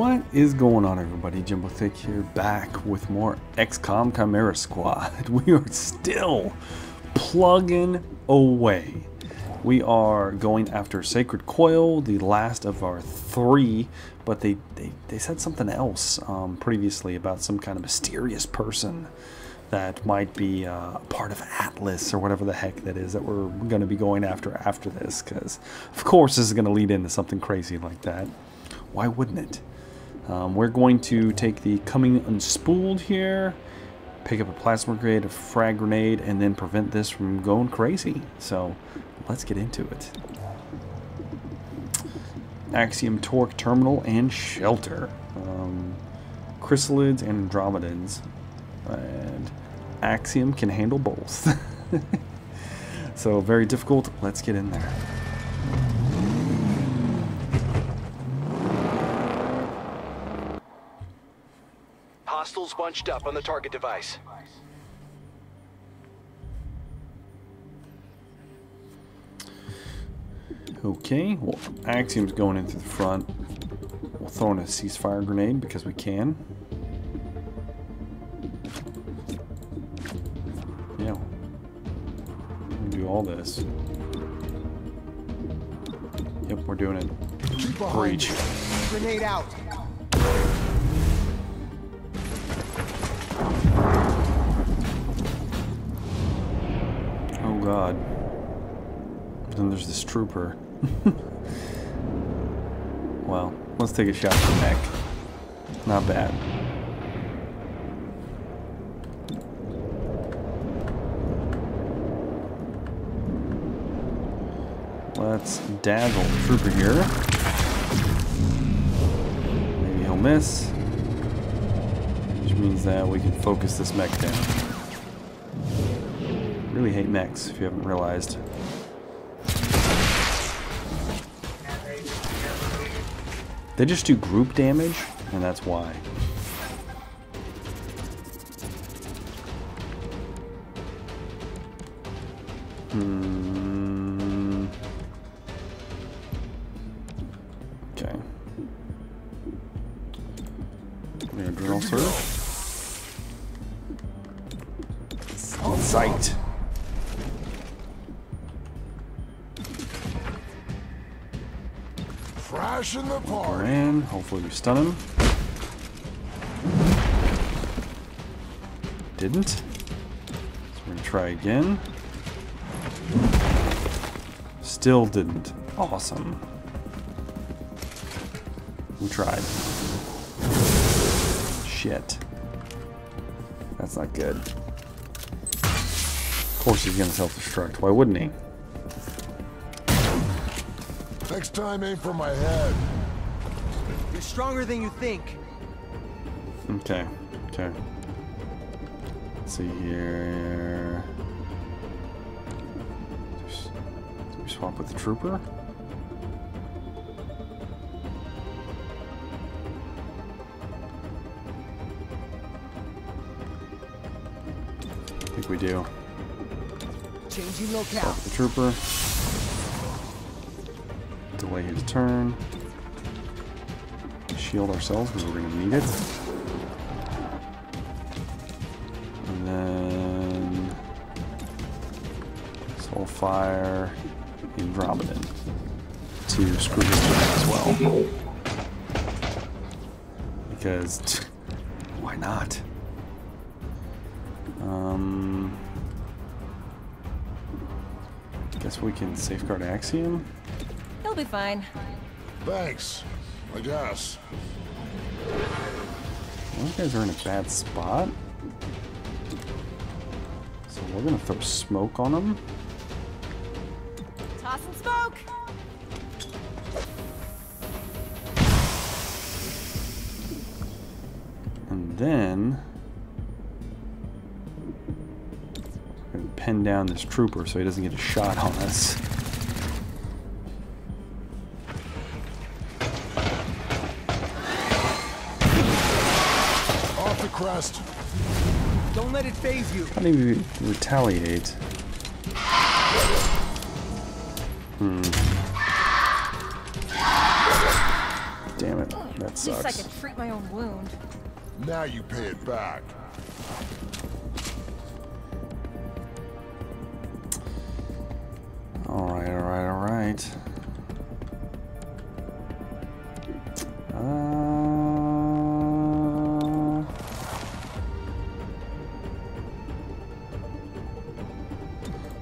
What is going on, everybody? Jumbo Thick here, back with more XCOM Chimera Squad. We are still plugging away. We are going after Sacred Coil, the last of our three, but they said something else previously about some kind of mysterious person that might be part of Atlas or whatever the heck that is that we're going to be going after this, because of course this is going to lead into something crazy like that. Why wouldn't it? We're going to take the coming unspooled here, pick up a plasma grenade, a frag grenade, and then prevent this from going crazy. So let's get into it. Axiom torque terminal and shelter. Chrysalids and Andromedans. And Axiom can handle both. So very difficult. Let's get in there. Hostiles bunched up on the target device. Okay, well, Axiom's going in through the front. We'll throw in a ceasefire grenade because we can. Yeah, we can do all this. Yep, we're doing it. Breach. Grenade out. Oh God. Then there's this trooper. Well, let's take a shot to the neck. Not bad. Let's dazzle the trooper here. Maybe he'll miss. Which means that we can focus this mech down. Really hate mechs, if you haven't realized. They just do group damage, and that's why. Okay. We're gonna serve. On sight. Crashing the party. And hopefully we stun him. Didn't. So we're gonna try again. Still didn't. Awesome. We tried. Shit. That's not good. Of course he's gonna self-destruct. Why wouldn't he? Next time, aim for my head. You're stronger than you think. Okay. Okay. Let's see here. Do we swap with the trooper? I think we do. Changing locale. Swap with the trooper. Delay his turn. Shield ourselves because we're going to need it. And then Soulfire Andromedan to screw this down as well. Because why not? Guess we can safeguard Axiom. He'll be fine. Thanks, I guess. Those guys are in a bad spot. So we're gonna throw smoke on them. Toss and smoke! And then we're gonna pin down this trooper so he doesn't get a shot on us. Crest. Don't let it faze you. How do we retaliate? Damn it. That sucks. At least I could treat my own wound. Now you pay it back. Alright, alright, alright.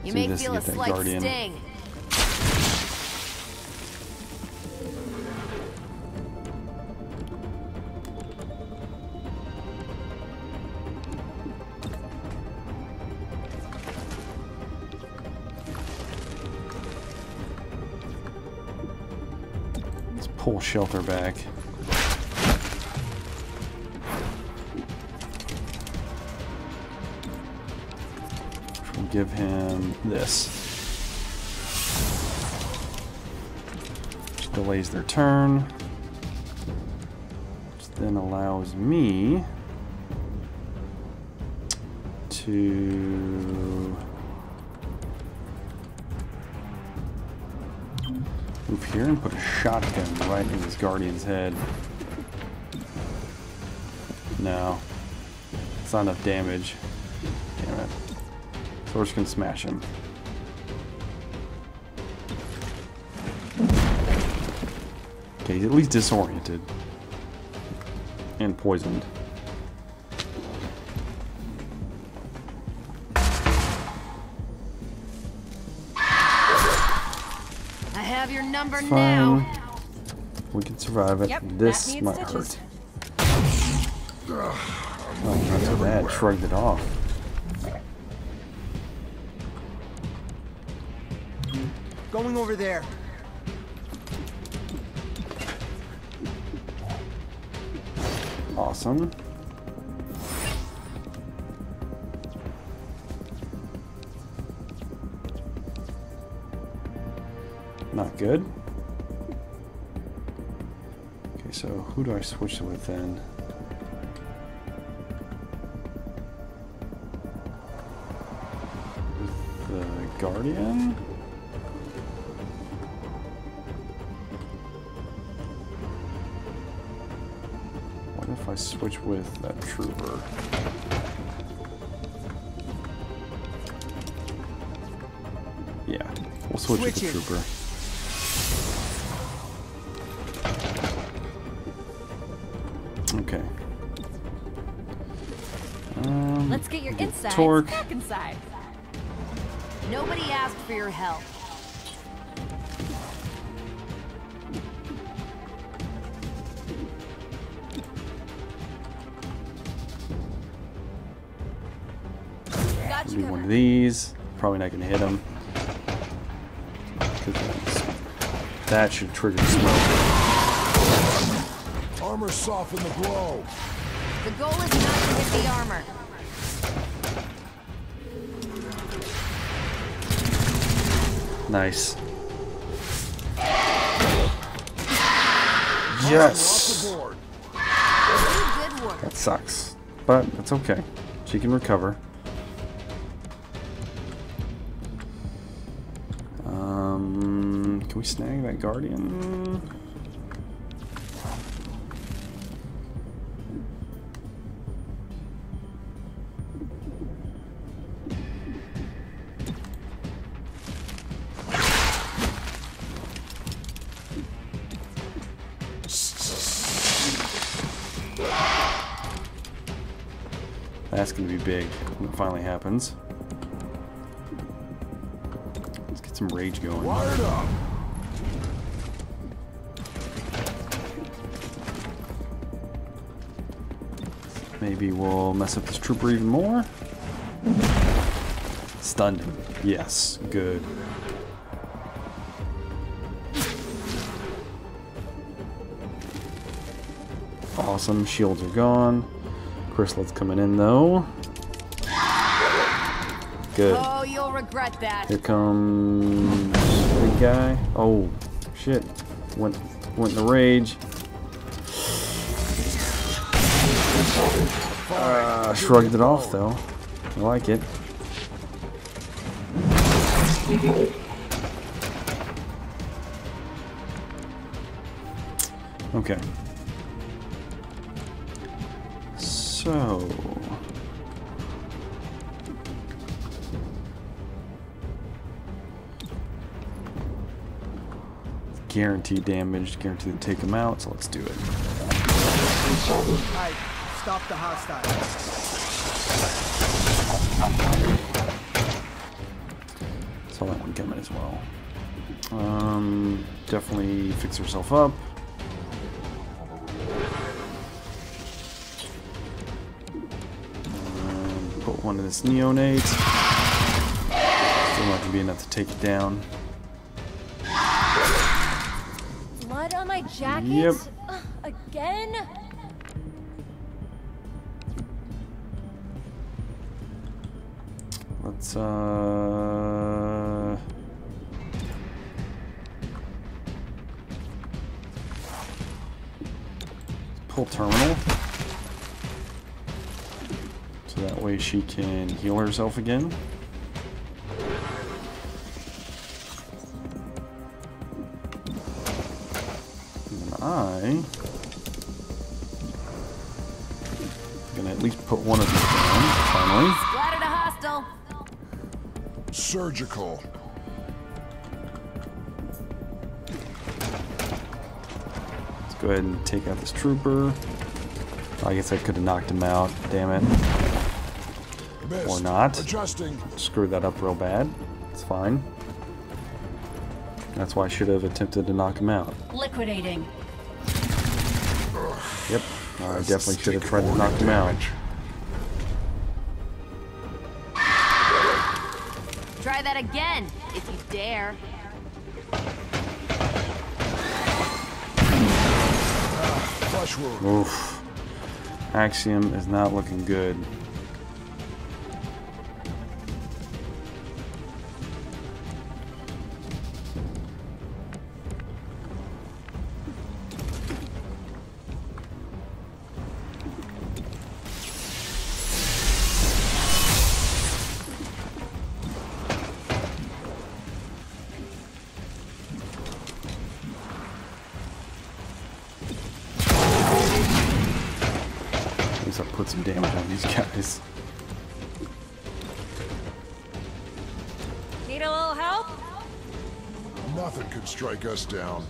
You may feel a slight sting. Let's pull shelter back. Give him this. Which delays their turn. Which then allows me to move here and put a shotgun right in this guardian's head. No. It's not enough damage. Damn it. So we're just gonna smash him. Okay, he's at least disoriented. And poisoned. I have your number now. We can survive it. Yep, this might hurt. Oh, not so bad. Shrugged it off. Going over there. Awesome. Not good. Okay, so who do I switch with then? With the Guardian? I switch with that trooper. Yeah, we'll switch with the trooper. Okay. Let's get your insides back inside. Nobody asked for your help. One of these. Probably not going to hit him. That should trigger smoke. Armor soften the blow. The goal is not to hit the armor. Nice. Yes! That sucks. But it's okay. She can recover. Can we snag that guardian? That's gonna be big when it finally happens. Let's get some rage going. Wired up. Maybe we'll mess up this trooper even more. Stunned him. Yes, good. Awesome, shields are gone. Chrysalids coming in though. Good. Oh, you'll regret that. Here comes the big guy. Oh, shit. Went in the rage. Shrugged it off though. I like it. Okay. So... guaranteed damage, guaranteed to take them out, so let's do it. I stop the hostile. Saw that one coming as well. Definitely fix herself up. Put one in this neonate. Still not gonna be enough to take it down. Blood on my jacket? Yep. Ugh, again? Let's pull terminal. So that way she can heal herself again. I'm gonna at least put one of them down, finally. Splatted a hostile. Surgical. Let's go ahead and take out this trooper. I guess I could have knocked him out, damn it. Missed. Or not. Adjusting. Screw that up real bad. It's fine. That's why I should have attempted to knock him out. Liquidating. Yep, I definitely should have tried to knock him out. Try that again, if you dare. Oof. Axiom is not looking good. Put some damage on these guys. Need a little help? Nothing could strike us down.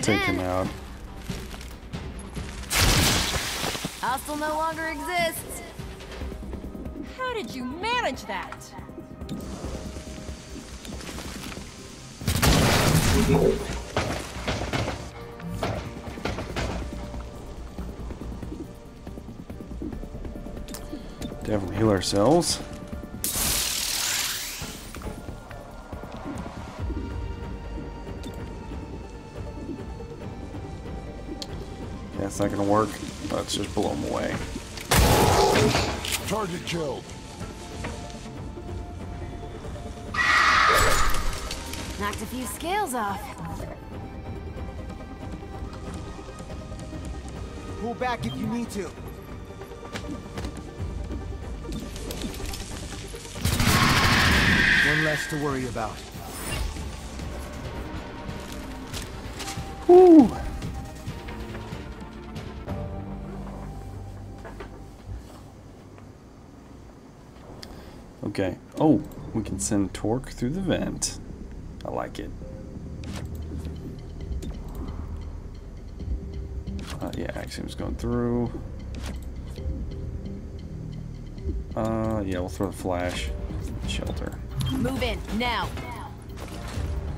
Take him out. Hostile no longer exists. How did you manage that? Definitely heal ourselves. That's not gonna work. Let's just blow him away. Target killed. Knocked a few scales off. Pull back if you need to. One less to worry about. Whew. Okay. Oh, we can send torque through the vent. I like it. Yeah, Axiom's going through. Yeah, we'll throw the flash. Shelter. Move in now.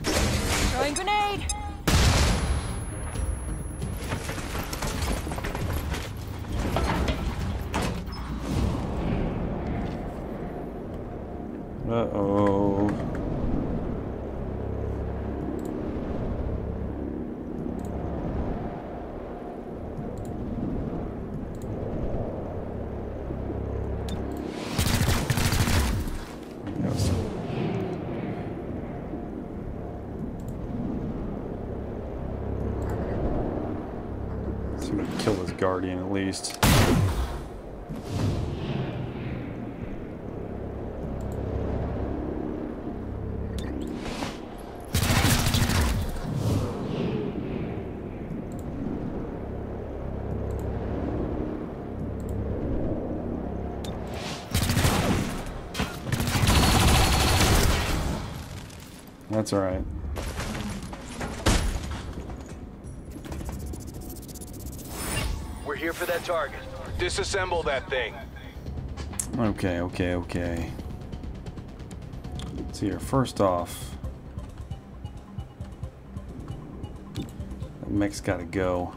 Throwing grenade. Uh-oh. kill this guardian at least. That's all right. We're here for that target. Disassemble that thing. Okay, okay, okay. Let's see here. First off, that mech's got to go.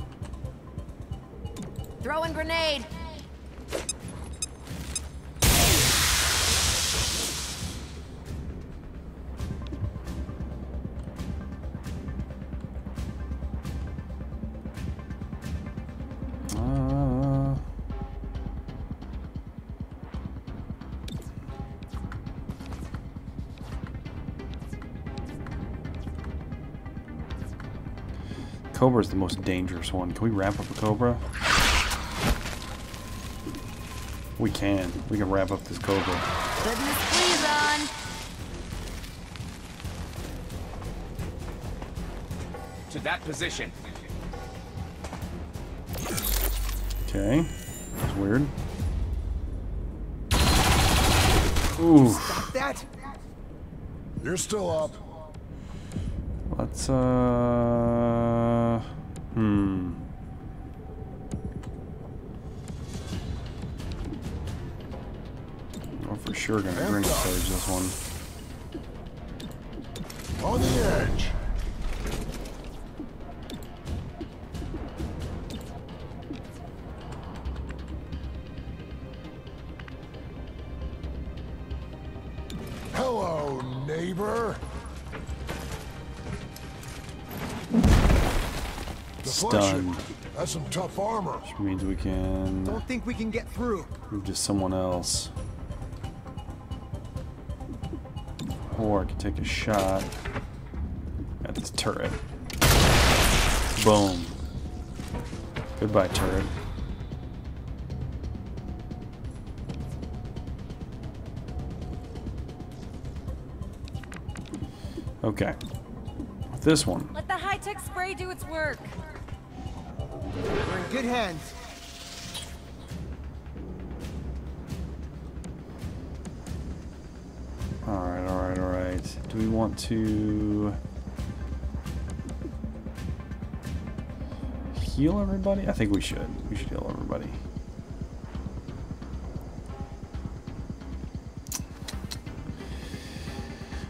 Throwing grenade. Cobra's the most dangerous one. Can we wrap up a Cobra? We can. We can wrap up this Cobra. Goodness, please, on. To that position. Okay. That's weird. Ooh. Stop that. You're still up. Let's We're for sure gonna grenade surge this one. On the edge. Hello, neighbor. Stunned. That's some tough armor. Which means we can. Don't think we can get through. Move to someone else, or I can take a shot at this turret. Boom. Goodbye, turret. Okay. This one. Let the high-tech spray do its work. We're in good hands. Alright, alright, alright. Do we want to heal everybody? I think we should. We should heal everybody.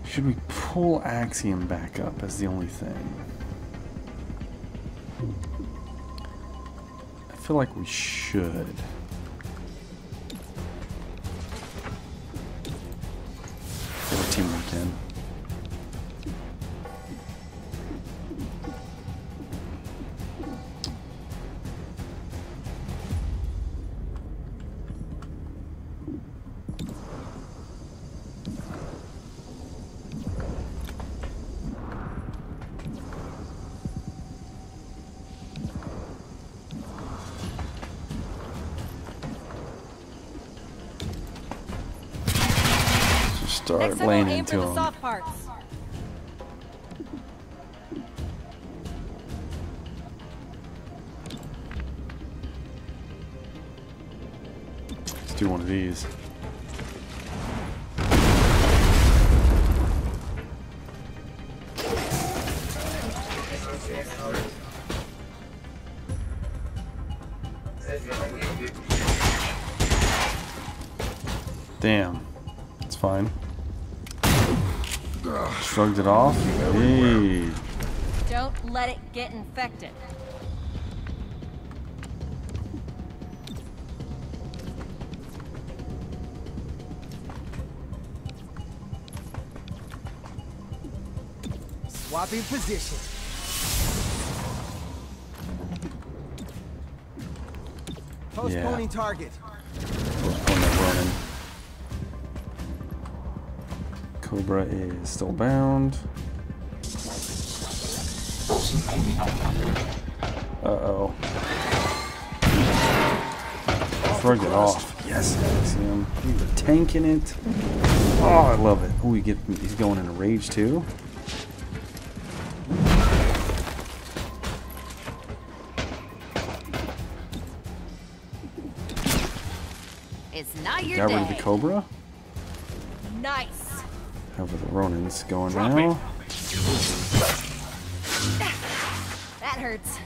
Should we pull Axiom back up as the only thing? I feel like we should. We're a team weekend. Start laying into him. Let's do one of these. Damn, it's fine. Shrugged it off. Hey. Don't let it get infected. Swapping position. Postponing target. Postponing running. Cobra is still bound. Uh-oh. shrugged it off. Yes, Axiom. You were tanking it. Oh, I love it. Oh, he's going into rage too. It's not your got rid of the Cobra. Nice. Over the Ronin's going Drop now. Me. That hurts.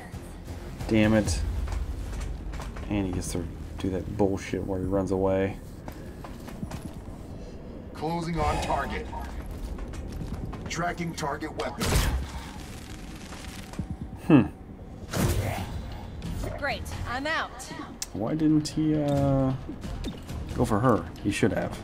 Damn it. And he gets to do that bullshit where he runs away. Closing on target. Tracking target weapon. Great, I'm out. Why didn't he go for her? He should have.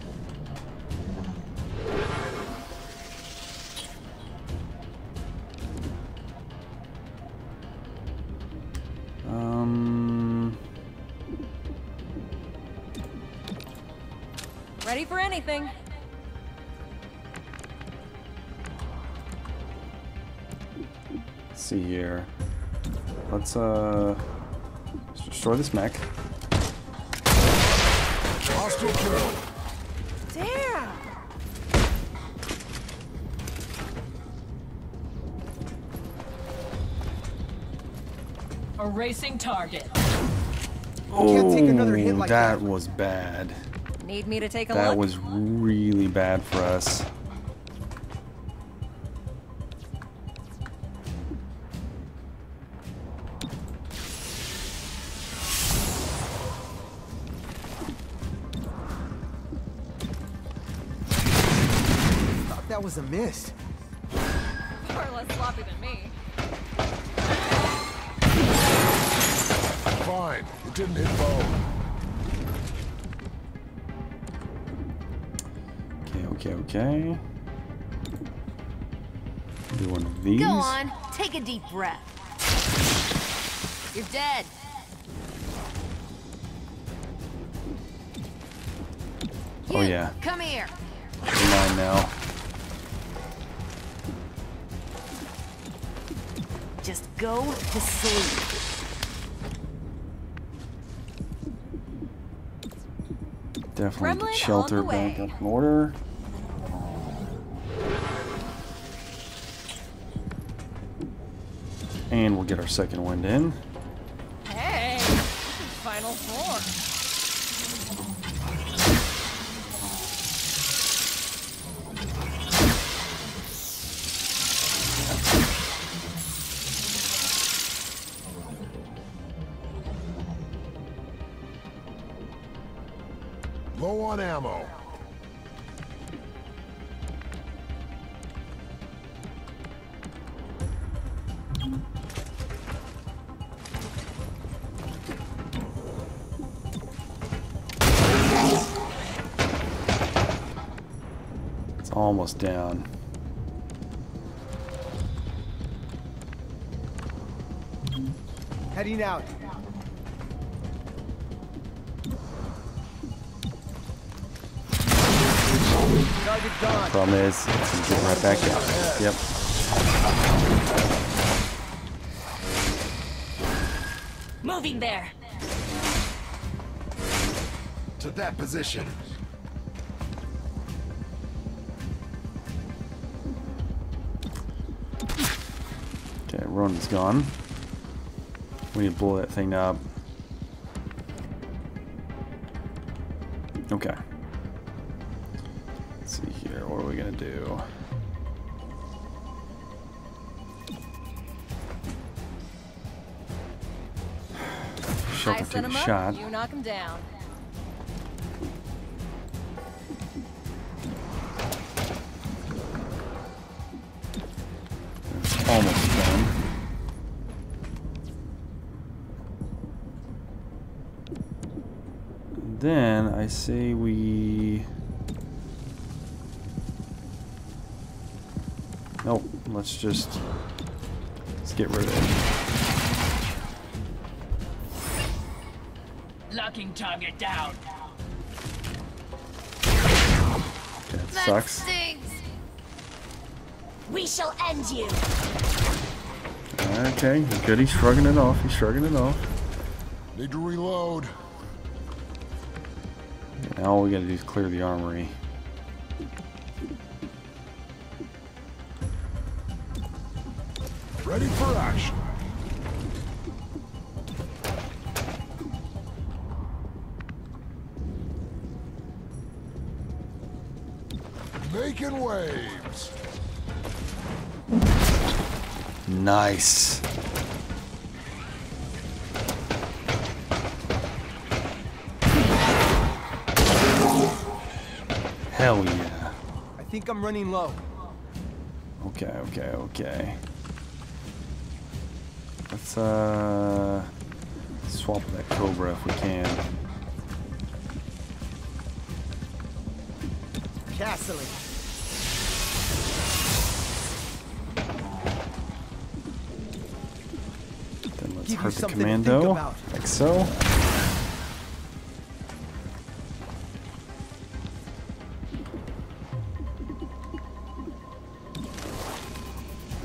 Ready for anything. Let's see here. Let's destroy this mech. Hostile kill. Damn. Erasing target. Oh, can't take another hit like that was bad. Need me to take a look? That was really bad for us. Thought that was a miss. Far less sloppy than me. Fine, it didn't hit bone. Okay. Do one of these. Go on, take a deep breath. You're dead. Oh yeah. Come here. Come on now. Just go to sleep. Definitely get shelter back up in order. And we'll get our second wind in. Hey, final four. Low on ammo. Almost down. Heading out. The problem is, it's getting right back out. Yep. Moving there. To that position. Ronin's gone. We need to blow that thing up. Okay. Let's see here. What are we gonna do? Shelter took a shot. You knock him down. That's almost done. Then I say we nope, let's get rid of it. Locking target down. Okay, that sucks. Stings. We shall end you. Okay, good, he's shrugging it off. Need to reload. Now all we gotta do is clear the armory. Ready for action. Making waves. Nice. Hell yeah. I think I'm running low. Okay, okay, okay. Let's swap that Cobra if we can. Castling. Let's hurt the commando, like so.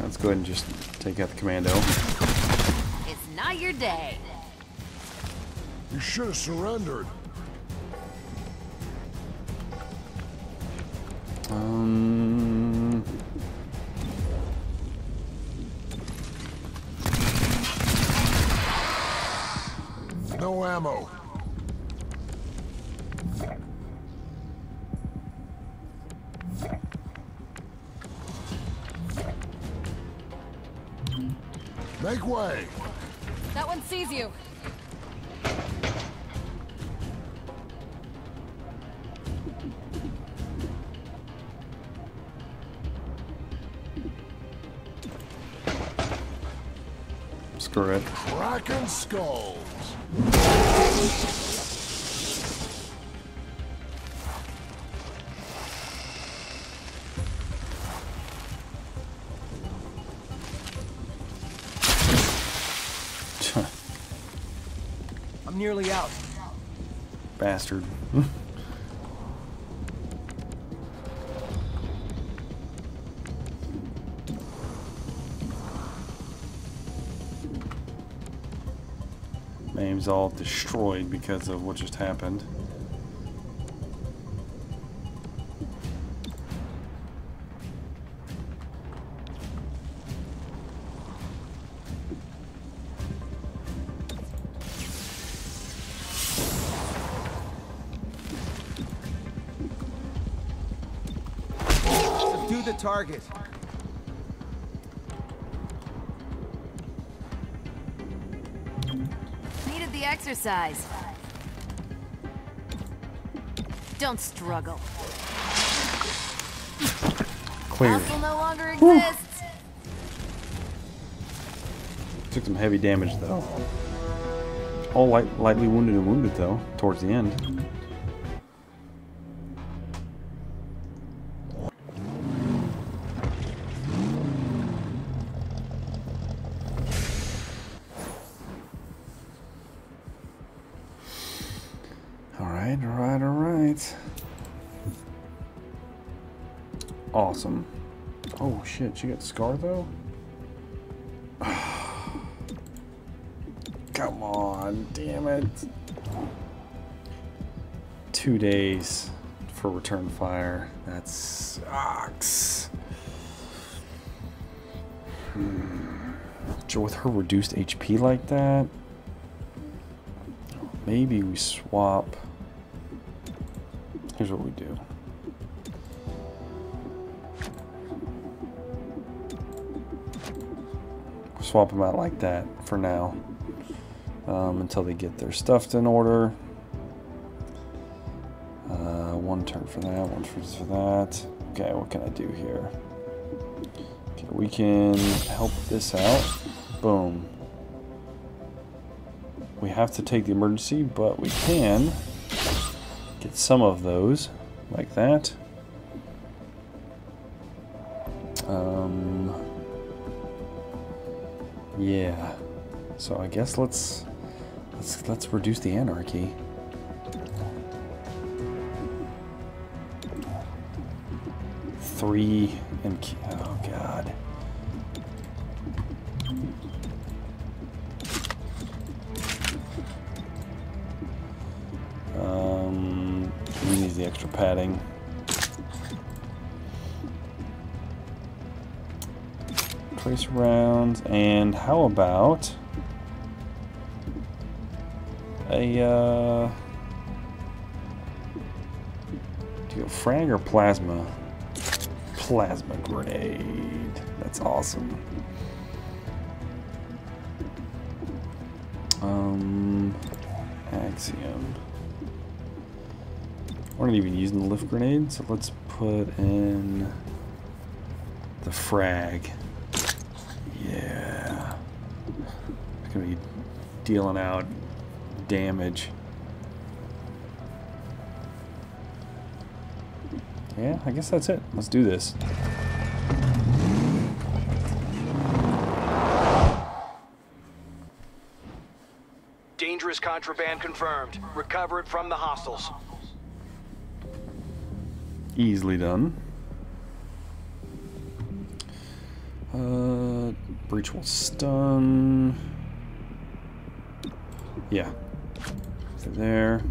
Let's go ahead and just take out the commando. It's not your day. You should have surrendered. No ammo. Make way. That one sees you. Screw it. Cracking skulls. I'm nearly out. Bastard. Name's all destroyed because of what just happened. Subdue the target. Exercise. Don't struggle. Clear. Castle no longer exists. Took some heavy damage though. All lightly wounded and wounded though, towards the end. Awesome. Oh shit, she got Scar though? Come on, damn it. 2 days for return fire. That sucks. So with her reduced HP like that, maybe we swap. Here's what we do. Swap them out like that for now until they get their stuff in order. One turn for that, one turn for that. Okay, what can I do here? Okay, we can help this out. Boom. We have to take the emergency, but we can get some of those like that. Yeah, so I guess let's reduce the anarchy. Three and oh god. the extra padding. Trace rounds, and how about a do you have frag or plasma? Plasma grenade. That's awesome. Axiom. We're not even using the lift grenade, so let's put in the frag. Yeah. It's gonna be dealing out damage. Yeah, I guess that's it. Let's do this. Dangerous contraband confirmed. Recover it from the hostiles. Easily done. Breach will stun. Yeah. So there.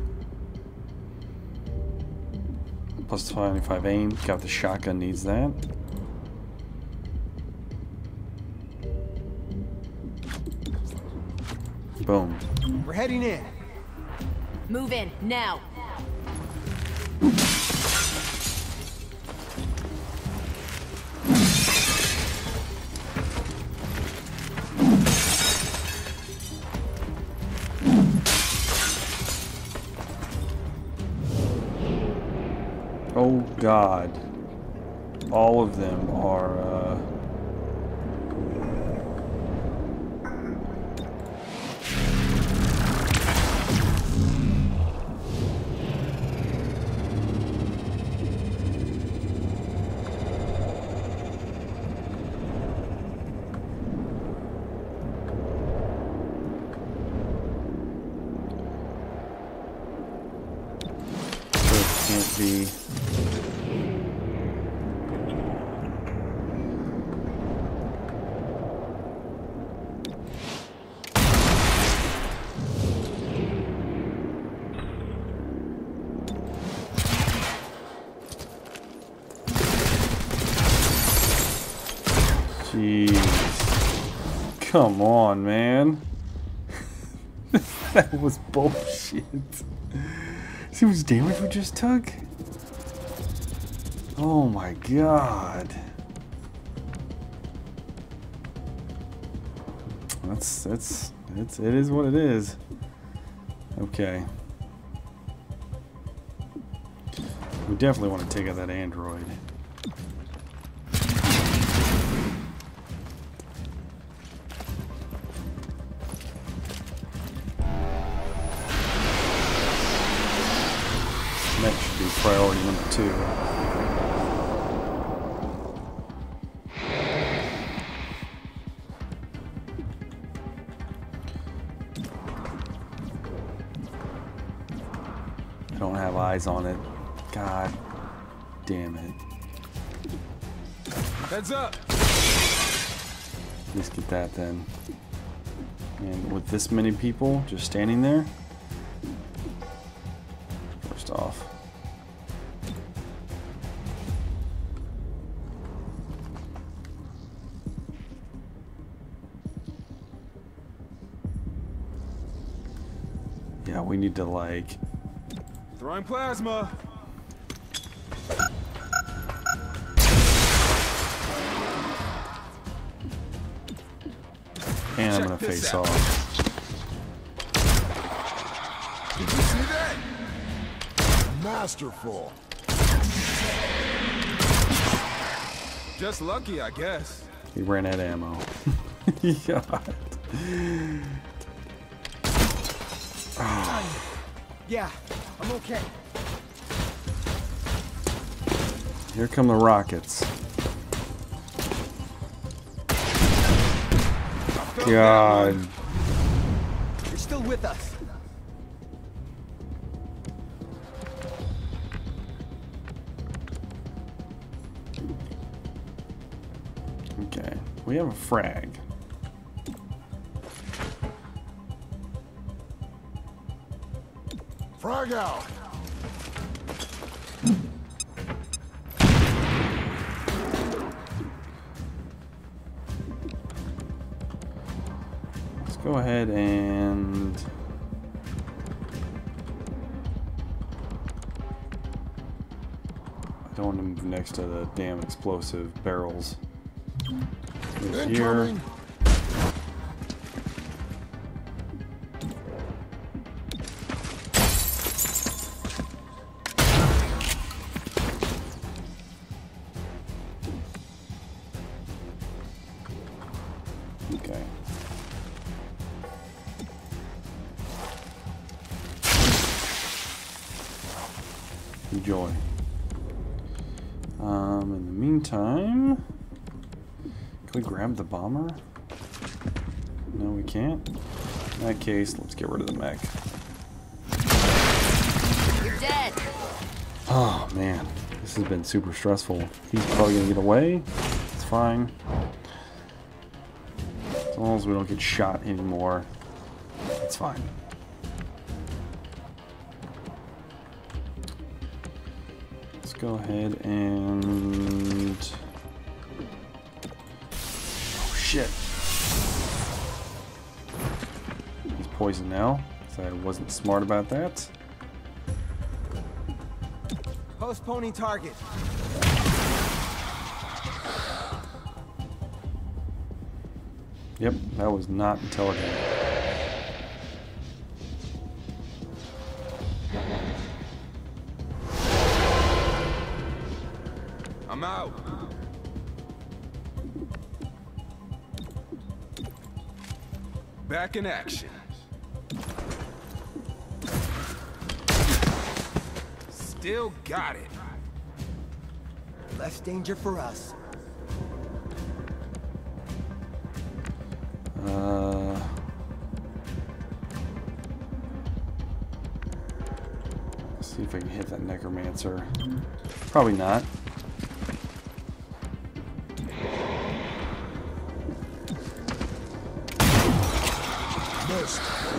Plus 25 aim. Got the shotgun, needs that. Boom. We're heading in. Move in now. Oh God, all of them are, can't be... Jeez. Come on, man. That was bullshit. See how much damage we just took? Oh my God. It is what it is. Okay. We definitely want to take out that android. That should be priority number 2. I don't have eyes on it. God damn it. Heads up! Let's get that then. And with this many people just standing there, first off. Yeah, we need to like... Throwing plasma! And I'm gonna face off. Did you see that? Masterful! Just lucky, I guess. He ran out of ammo. God. Yeah, I'm okay. Here come the rockets. God. They're still with us. Okay, we have a frag. Frag out! go ahead and I don't want to move next to the damn explosive barrels. Move here. Enjoy. In the meantime, can we grab the bomber? No, we can't. In that case, let's get rid of the mech. You're dead. Oh man, this has been super stressful. He's probably gonna get away. It's fine. As long as we don't get shot anymore, it's fine. Go ahead and... oh shit! He's poisoned now, so I wasn't smart about that. Postponing target. Yep, that was not intelligent. I'm out. Back in action. Still got it. Less danger for us. Let's see if I can hit that necromancer. Probably not.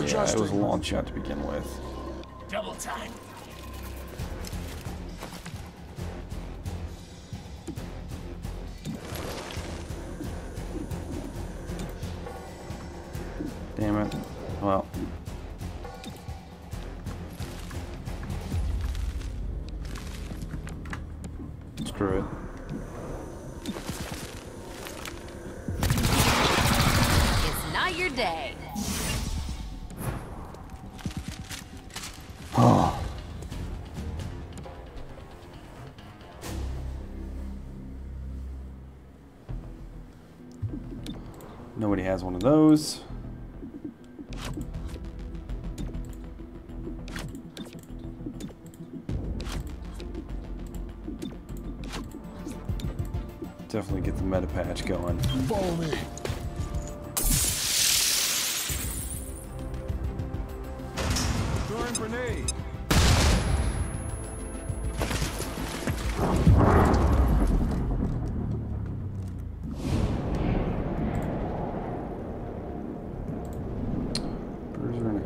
Yeah, it was a long shot to begin with. Double time. Damn it. Well. Screw it. It's not your day. Nobody has one of those. Definitely get the meta patch going. Follow me. Throwing grenade.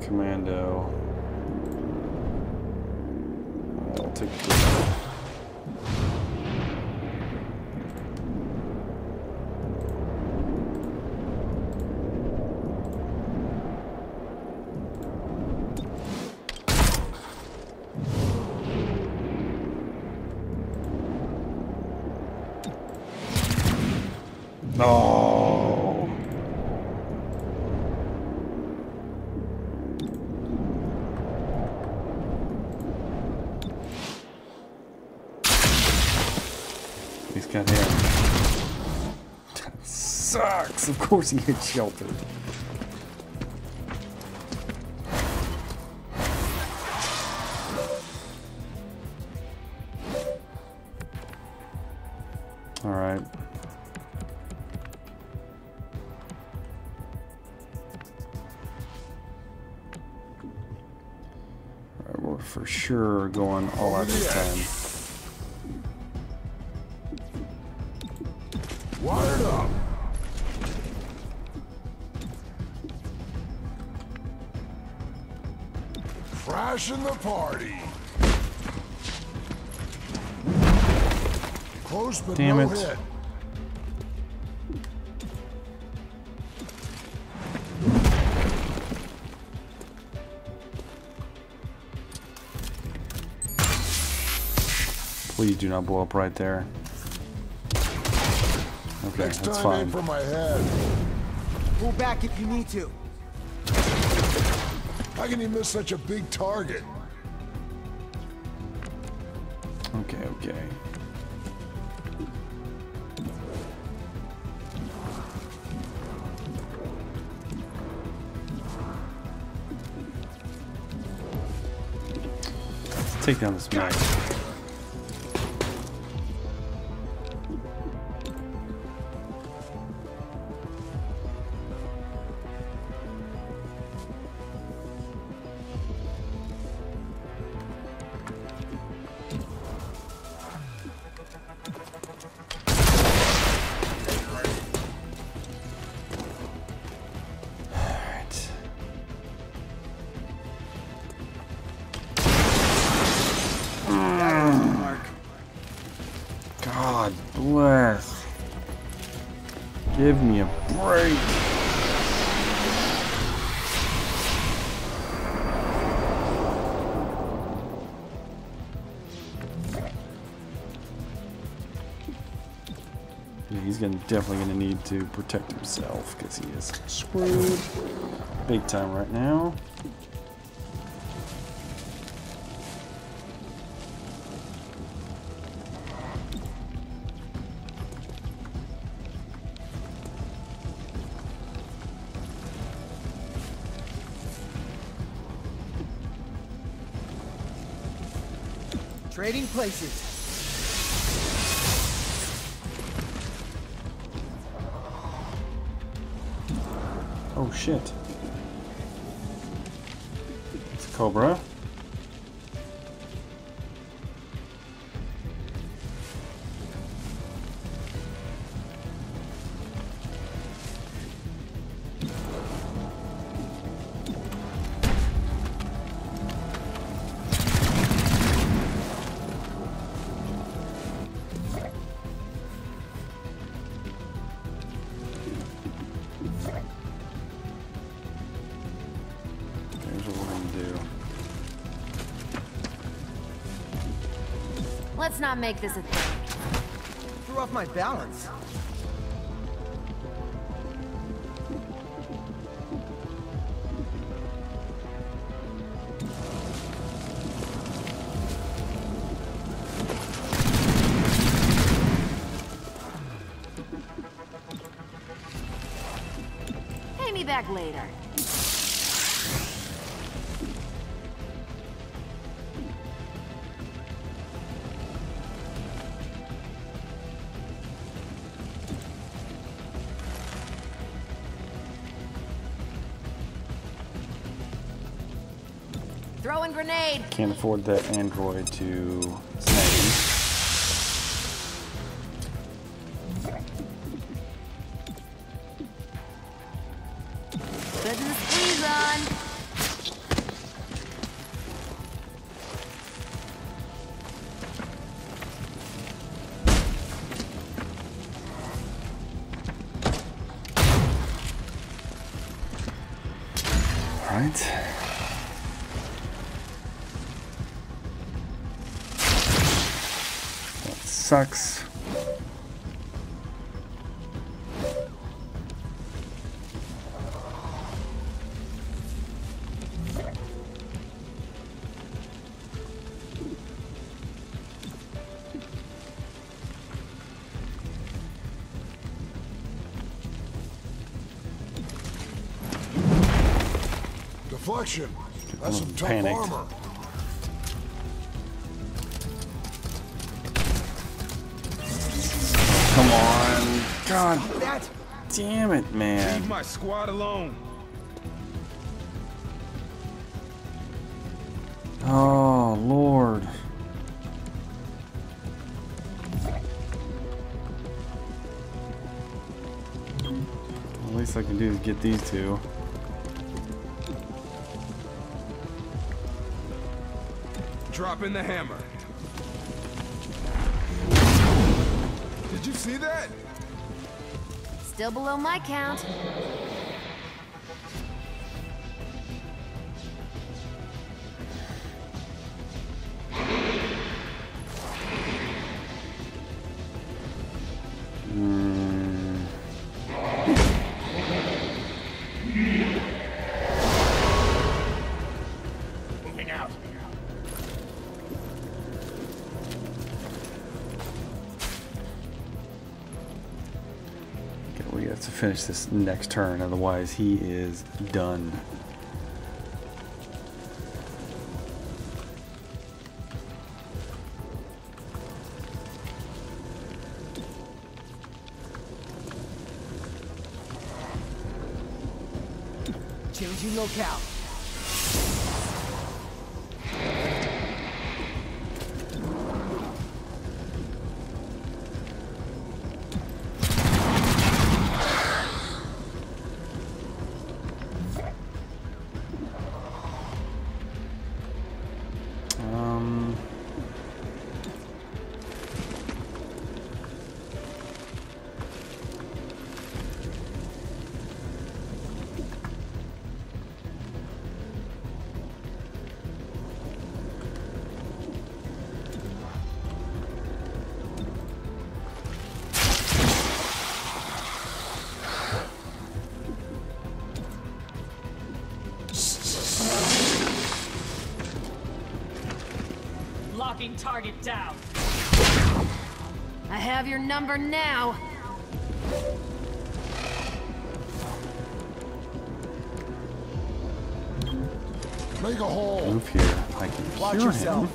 Commando. I'll take this. No. Got him. That sucks. Of course he gets sheltered. All right. We're for sure going all out this time. Water up! Crashing the party! Close but damn no it. Hit. Please do not blow up right there. Okay, that's fine. For my head. Pull back if you need to. How can you miss such a big target? Okay, okay. Let's take down this guy. Give me a break. Yeah, he's definitely gonna need to protect himself because he is screwed big time right now. Trading places. Oh shit. It's a Cobra. Let's not make this a thing. Threw off my balance. Pay me back later. Throwing grenade. Can't afford that android to snag. Good to squeeze on. All right. Sucks. Deflection. That's some tough armor. Come on. God damn it, man. Leave my squad alone. Oh, Lord. The least I can do is get these two. Drop in the hammer. Did you see that? Still below my count. to finish this next turn, otherwise he is done. Changing locale. Target down. I have your number now. Make a hole. Move here. I can watch yourself.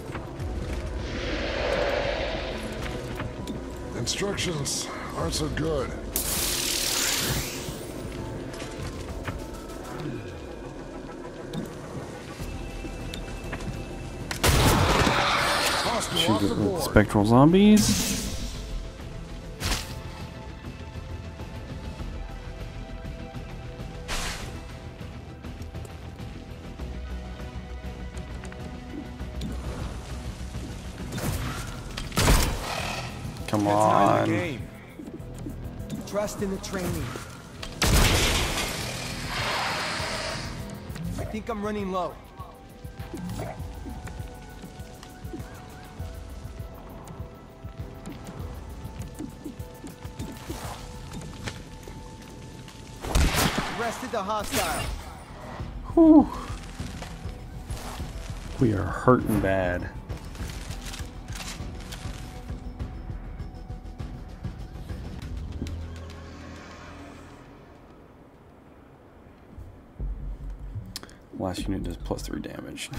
Him. Instructions aren't so good. Shoot it with spectral zombies. Come on. Game. Trust in the training. I think I'm running low. The hostile. Whew. We are hurting bad. Last unit does +3 damage.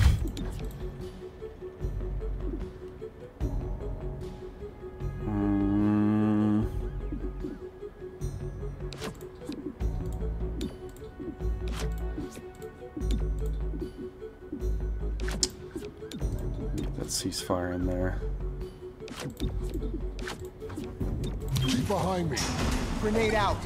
Ceasefire in there. Keep behind me. Grenade out.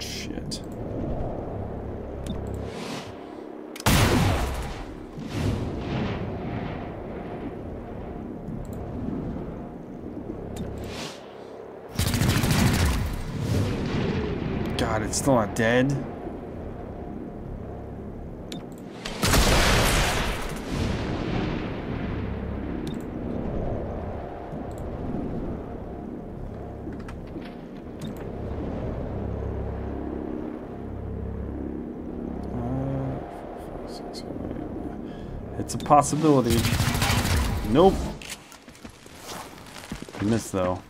Shit. God, it's still not dead. It's a possibility. Nope. I missed though.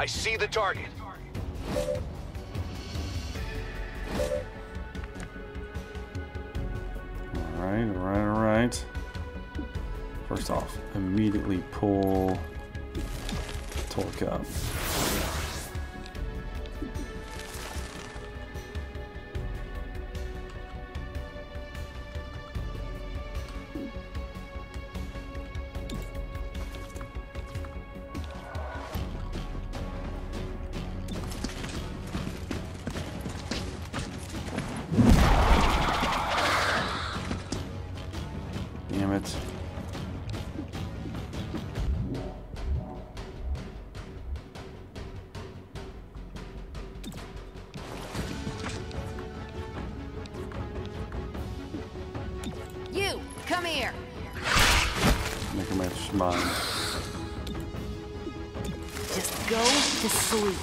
I see the target. All right. First off, immediately pull torque up. Come here. Make a match mine. to sleep.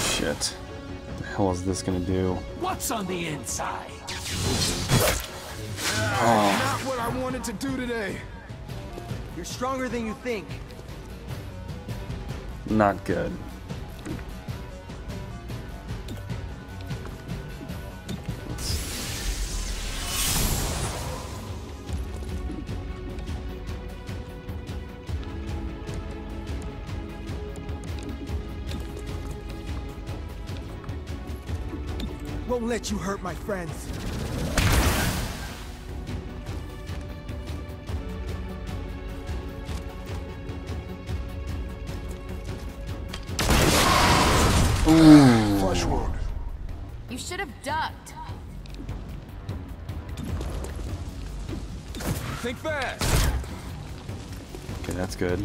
Shit. What the hell is this gonna do? What's on the inside? Oh. Not what I wanted to do today. You're stronger than you think. Not good. Won't let you hurt my friends. Flesh wound. You should have ducked. Think fast. Okay, that's good.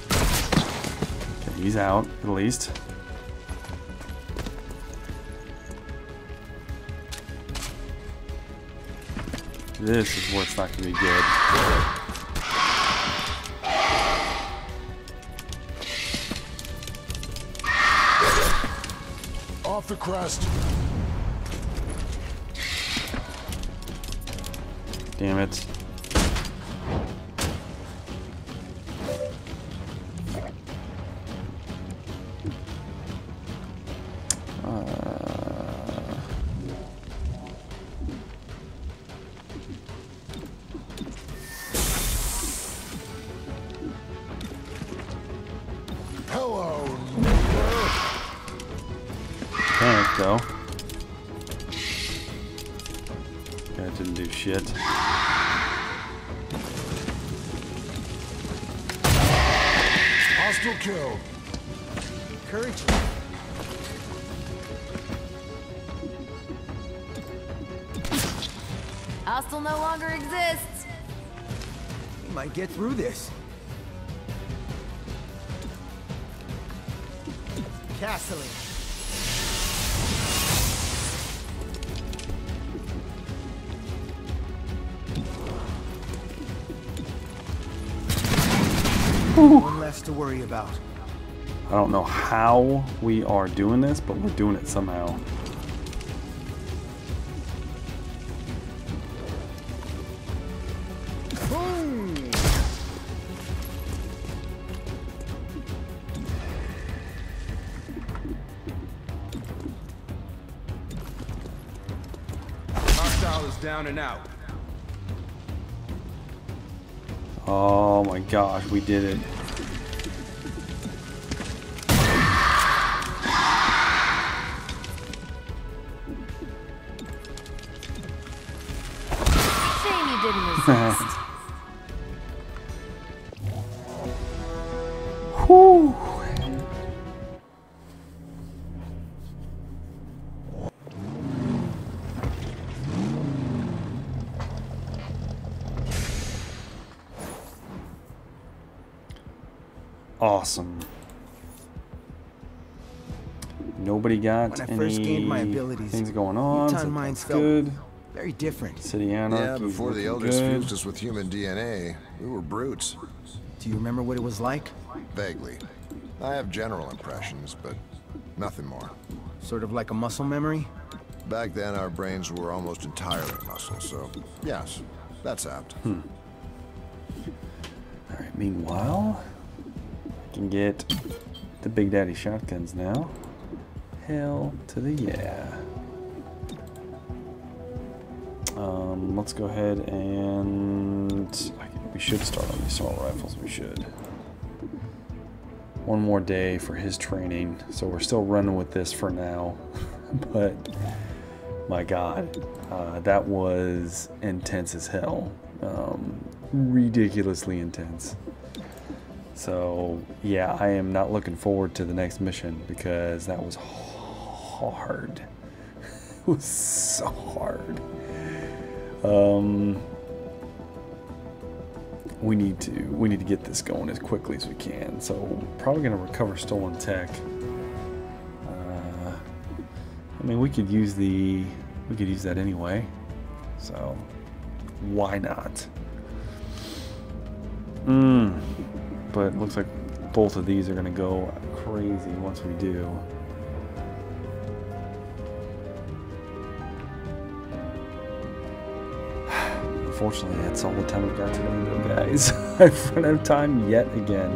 Okay, he's out, at least. This is where it's not gonna be good. Off the crest. Damn it. Hostile no longer exists. We might get through this. Castling. One less to worry about. I don't know how we are doing this, but we're doing it somehow. Hostile is down and out. Oh my gosh, we did it. Whew. Awesome. Nobody got any things going on. So that's good. Very different. City anarchy. Yeah, before the elders fused us with human DNA, we were brutes. Do you remember what it was like? Vaguely. I have general impressions, but nothing more. Sort of like a muscle memory? Back then, our brains were almost entirely muscle, so yes, that's apt. All right, meanwhile, I can get the Big Daddy shotguns now. Hell to the yeah. Let's go ahead and we should start on the assault rifles. We should. One more day for his training, so we're still running with this for now. But my God, that was intense as hell, ridiculously intense. So yeah, I am not looking forward to the next mission because that was hard. It was so hard. We need to get this going as quickly as we can. So we're probably gonna recover stolen tech. I mean, we could use that anyway. So why not? But it looks like both of these are gonna go crazy once we do. Unfortunately, that's all the time I've got today, though, guys. I've run out of time yet again.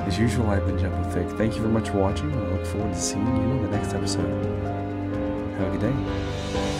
As usual, I've been Jumbo Thick. Thank you very much for watching, and I look forward to seeing you in the next episode. Have a good day.